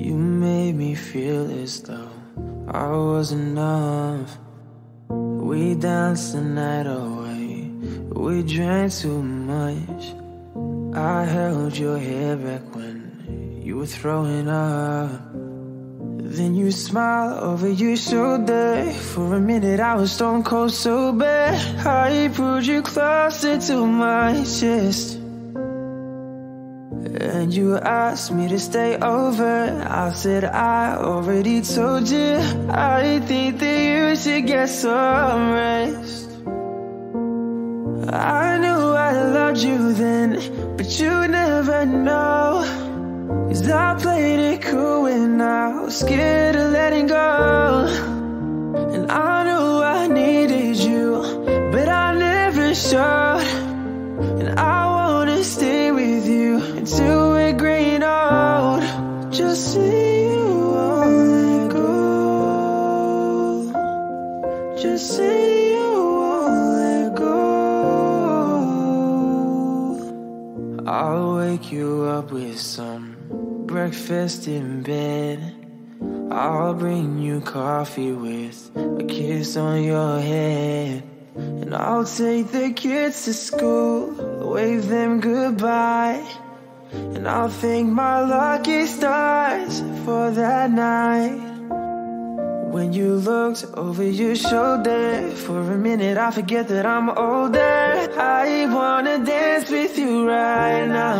You made me feel as though I was enough. We danced the night away, we drank too much. I held your hair back when you were throwing up. Then you smiled over your shoulder. For a minute I was stone cold sober. I pulled you closer to my chest, and you asked me to stay over. I said I already told you, I think that you should get some rest. I knew I loved you then, but you never know. 'Cause I played it cool and I was scared of letting go. And I knew I needed you, but I never showed. And I wanna stay with you until we're gray and old. Just see you all let go. Just see. I'll wake you up with some breakfast in bed. I'll bring you coffee with a kiss on your head. And I'll take the kids to school, wave them goodbye. And I'll thank my lucky stars for that night. When you looked over your shoulder, for a minute I forget that I'm older. I wanna dance with you right now.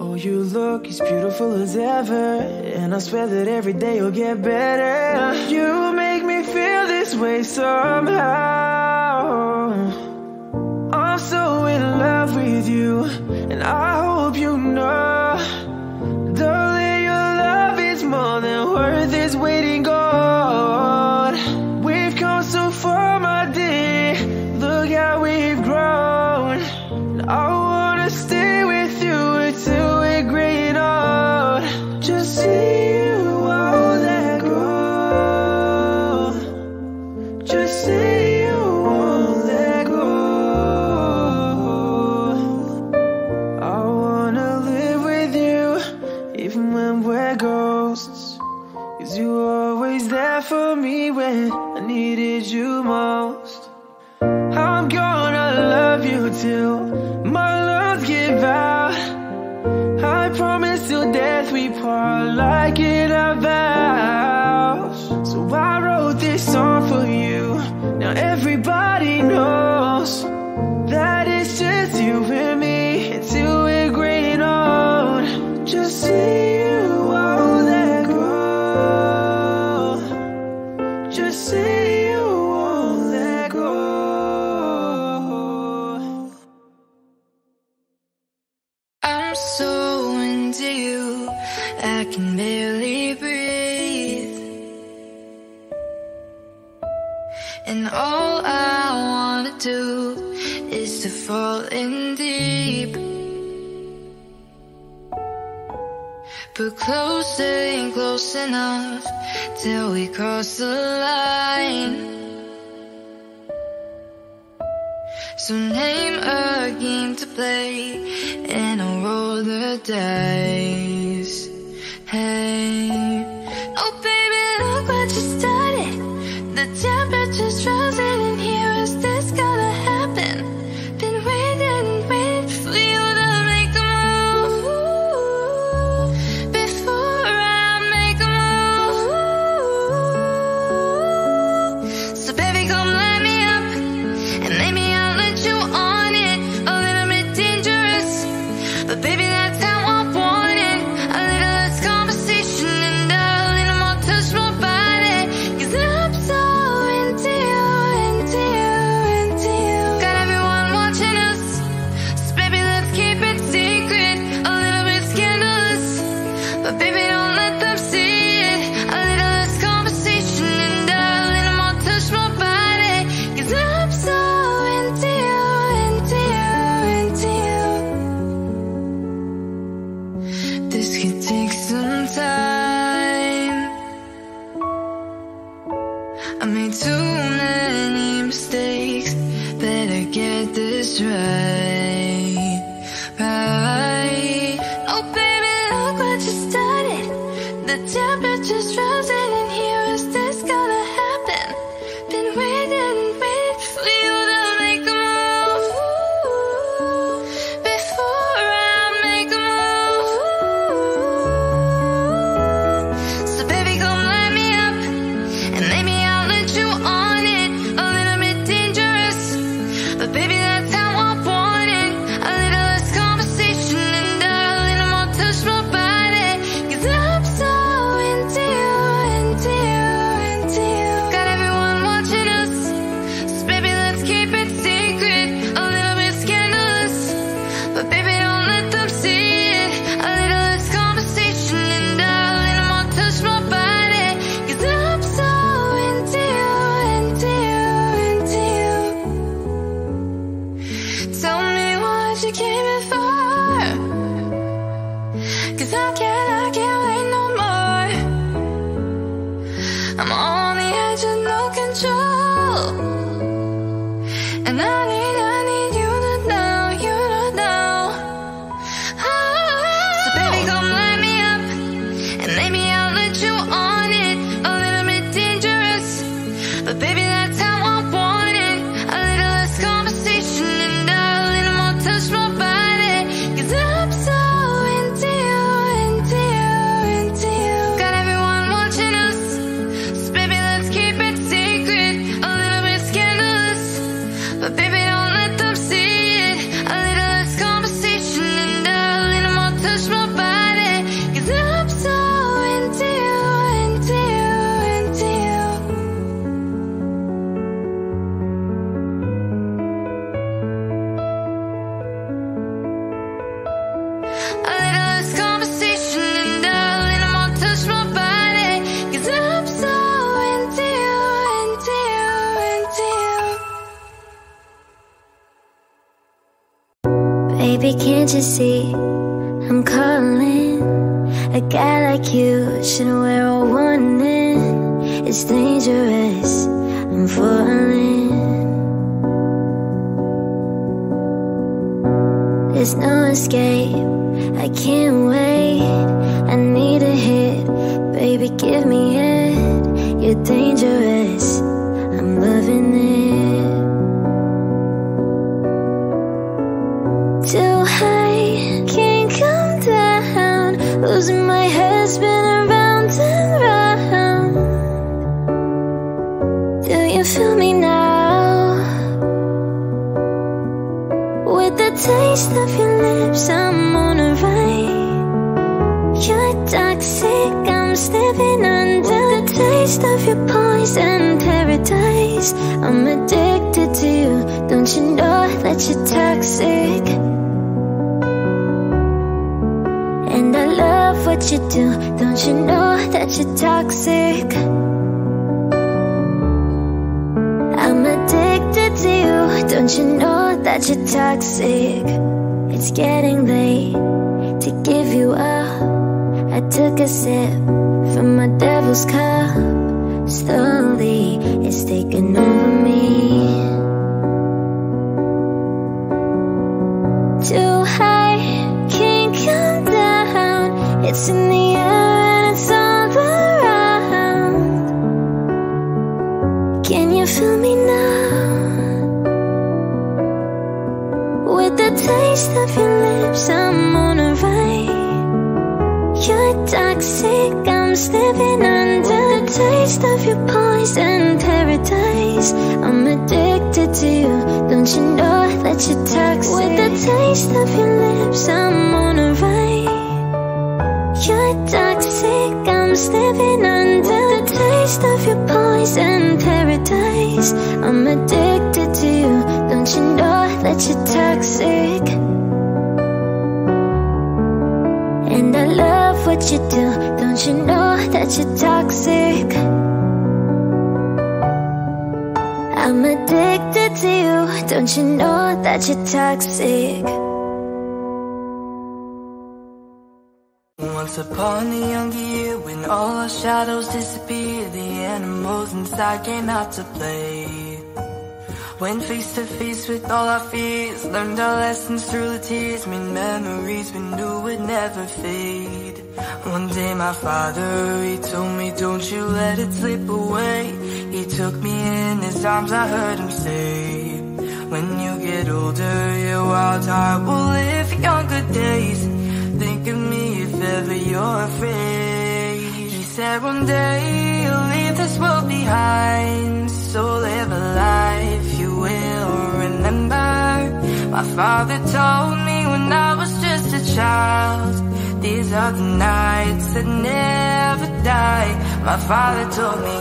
Oh, you look as beautiful as ever, and I swear that every day you'll get better. You make me feel this way somehow. I'm so in love with you, and I hope you know, darling, your love is more than worth its weight in gold. We've come so far, my dear. Look how we've grown. And I wanna stay with you until we're gray and old. Just see you all let go. Just see you all let go. I wanna live with you, even when we're ghosts. 'Cause you were always there for me when I needed you most. I'm gonna love you till my lungs give out. I promise till death we part like in a vow. So I wrote this song for you. Now everybody knows that it's just you and me until we're gray and old. Just see you all let go. Just see. So into you, I can barely breathe, and all I wanna do is to fall in deep. But closer ain't close enough till we cross the line. So name a game to play, and I'll roll the dice. Hey, oh baby, look what you started. The temperature's rising in here. Is this gonna happen? Been waiting, waiting for you to make a move. Before I make a move. So baby, come light me up, and maybe I'll let you on it. A little bit dangerous, but baby, that's how I want it. A little less conversation and a little more touch my body. 'Cause I'm so into you, into you, into you. Got everyone watching us, so baby, let's keep it secret. A little bit scandalous, but baby, don't let them see it. A little less conversation and a little more touch my body. 'Cause I'm so into you, into you, into you. This could take some time. I made too many mistakes. Better get this right, right. Oh baby, look what you started. The temperature's rising in here. Is this gonna happen? Been waiting, waiting for you to make a move. Before I make a move. So baby, come light me up, and maybe I'll let you on it. A little bit dangerous, but baby, that's how I want it. But baby, that's how I want it. A little less conversation and a little more touch my body, 'cause I'm so into you, into you, into you. Got everyone watching us, so baby, let's keep it secret, a little bit scandalous, but baby, don't let them see it. A little less conversation and a little more touch my body, 'cause I'm so into you, into you. Baby, can't you see I'm calling? A guy like you shouldn't wear a warning. It's dangerous, I'm falling. There's no escape, I can't wait. I need a hit, baby, give me it. You're dangerous, I'm loving it. Too high, can't come down. Losing my head, spinning round and round. Do you feel me now? With the taste of your lips, I'm on a ride. You're toxic, I'm stepping under. With the taste of your poison paradise, I'm addicted to you. Don't you know that you're toxic? And I love what you do. Don't you know that you're toxic? I'm addicted to you. Don't you know that you're toxic? It's getting late to give you up. I took a sip from my devil's cup. Slowly, it's taking over me. Too high, can't come down. It's in the air and it's all around. Can you feel me now? With the taste of your lips, I'm on a ride. You're toxic, I'm stepping under. The taste of your poison paradise, I'm addicted to you. Don't you know that you're toxic? With the taste of your lips, I'm on a ride. You're toxic, I'm stepping under. The taste of your poison paradise, I'm addicted to you. Don't you know that you're toxic? And I love what you do. Don't you know that you're toxic? I'm addicted to you. Don't you know that you're toxic? Once upon a younger year, when all our shadows disappeared, the animals inside came out to play. Went face to face with all our fears, learned our lessons through the tears, made memories we knew would never fade. One day my father, he told me, don't you let it slip away. He took me in his arms, I heard him say, when you get older, your wild heart will live younger days. Think of me if ever you're afraid. He said one day you'll leave this world behind, so live a life you will remember. My father told me when I was just a child, these are the nights that never die. My father told me.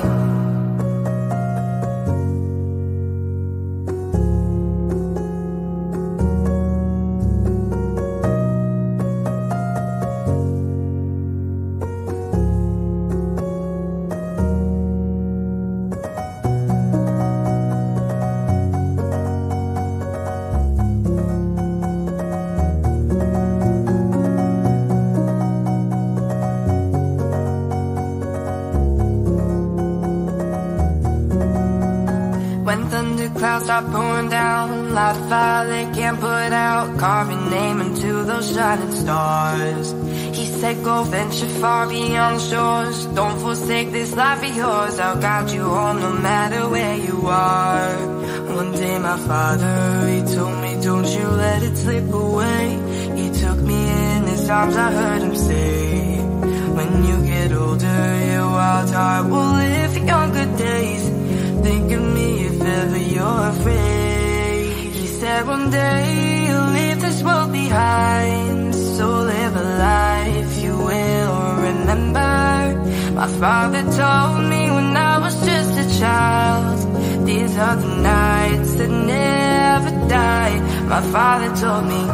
Clouds are pouring down, light a fire they can't put out, carve your name into those shining stars. he said, go venture far beyond shores. Don't forsake this life of yours. I'll guide you home no matter where you are. One day my father, he told me, don't you let it slip away. He took me in his arms, I heard him say, when you get older, your wild heart will live your good days. Think of me if ever you're afraid. He said one day you'll leave this world behind, so live a life you will remember. My father told me when I was just a child, these are the nights that never die. My father told me.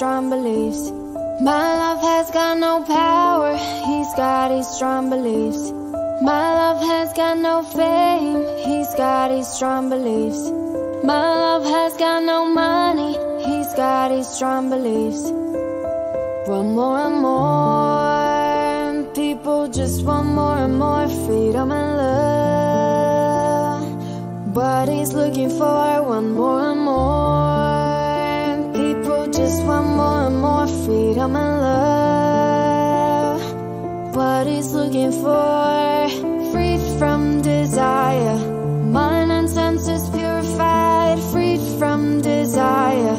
Strong beliefs. My love has got no power, he's got his strong beliefs. My love has got no fame, he's got his strong beliefs. My love has got no money, he's got his strong beliefs. Want more and more, people just want more and more freedom and love. But he's looking for one more and more. Just want more and more freedom and love. What he's looking for, freed from desire. Mind and senses purified, freed from desire.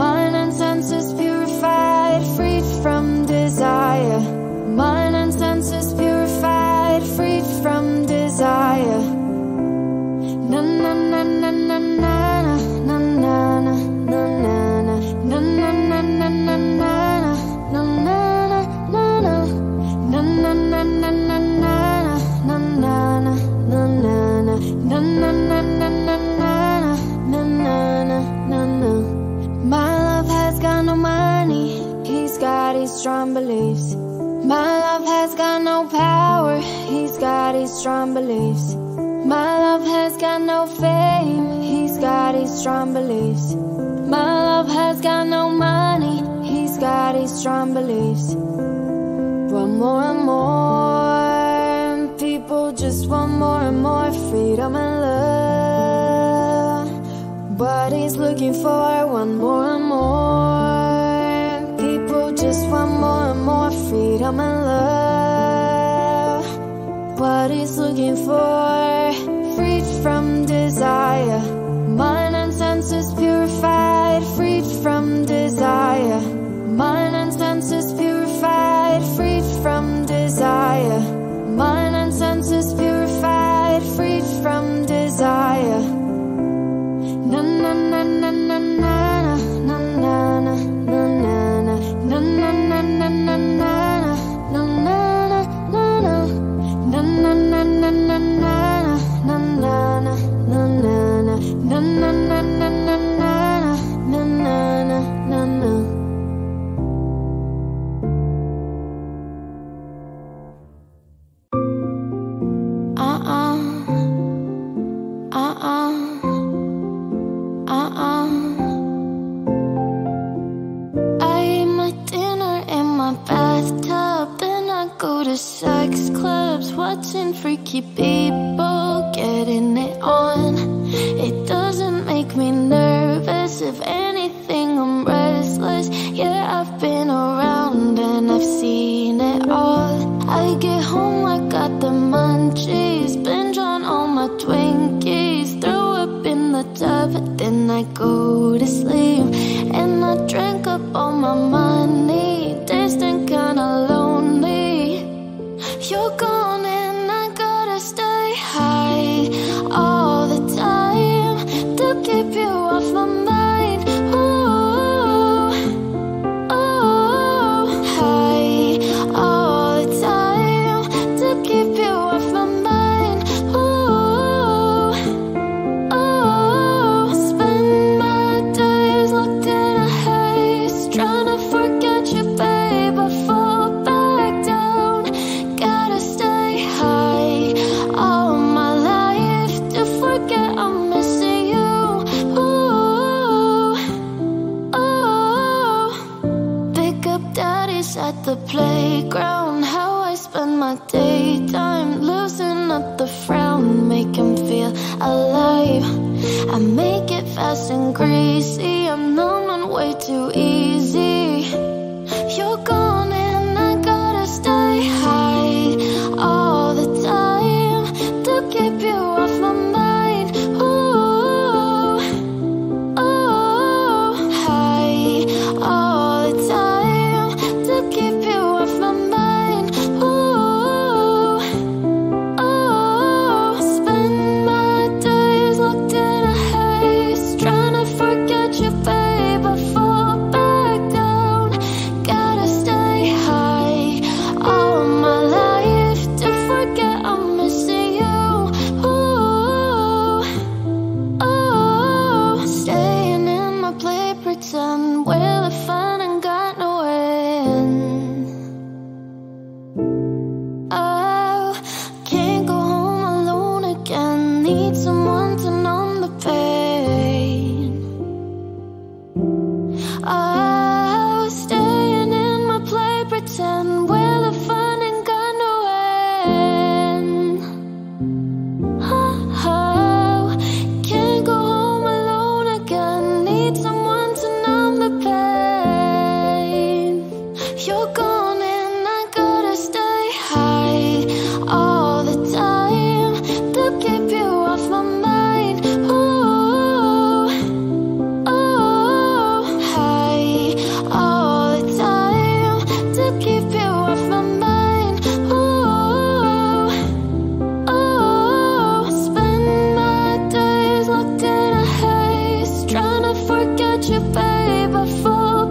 Mind and senses purified, freed from desire. Mind and senses purified, freed from desire. Na na na na na na na na na na na. Na na na na na na na na na na na na na na na na na na na na na. My love has got no money, he's got his strong beliefs. My love has got no power, he's got his strong beliefs. My love has got no fame, he's got his strong beliefs. My love has got no money, he's got his strong beliefs. Want more and more, people just want more and more freedom and love. But he's looking for one more and more. People just want more and more freedom and love. What he's looking for, freed from desire. Mind and senses purified, freed from desire. Mind and senses purified, freed from desire. Mind and senses purified, freed from desire. Na na na na na na na na na na na na na na na na na na na na. Na na na na na na na na na na. I eat my dinner in my bathtub, then I go to sex clubs, watching freaky people getting it on. It doesn't make me nervous, if anything I'm restless. Yeah, I've been around and I've seen it all. I get home, I got the munchies, binge on all my Twinkies, throw up in the tub, then I go to sleep. And I drink up all my money, tasting kinda lonely. You're gone and I gotta stay high all the time to keep you off my mind. Ooh, ooh, high all the time to keep you off my mind. Ooh, ooh, spend my days locked Games at the playground, how I spend my daytime, loosen up the frown, make him feel alive. I make it fast and greasy, I'm numb and way too easy. You're gone and I gotta stay high all the time to keep you off my mind. Ooh, oh, high all the time to keep you off my mind. Ooh, oh, spend my days locked in a haze, trying to forget you, babe. I fall back down, gotta stay high all my life to forget I'm missing you. Ooh, oh, staying in my play, pretend we're the fun and got no end. I can't go home alone again, need someone to numb the pain. Oh, staying in my play, pretend we're the fun and got no end. Oh, can't go home alone again, need someone to numb the pain. You're gone and I gotta stay high all the time to keep you off my mind. Ooh, oh, high all the time to keep you off my mind. Ooh, oh, spend my days locked in a haze, trying to forget you, babe. I fall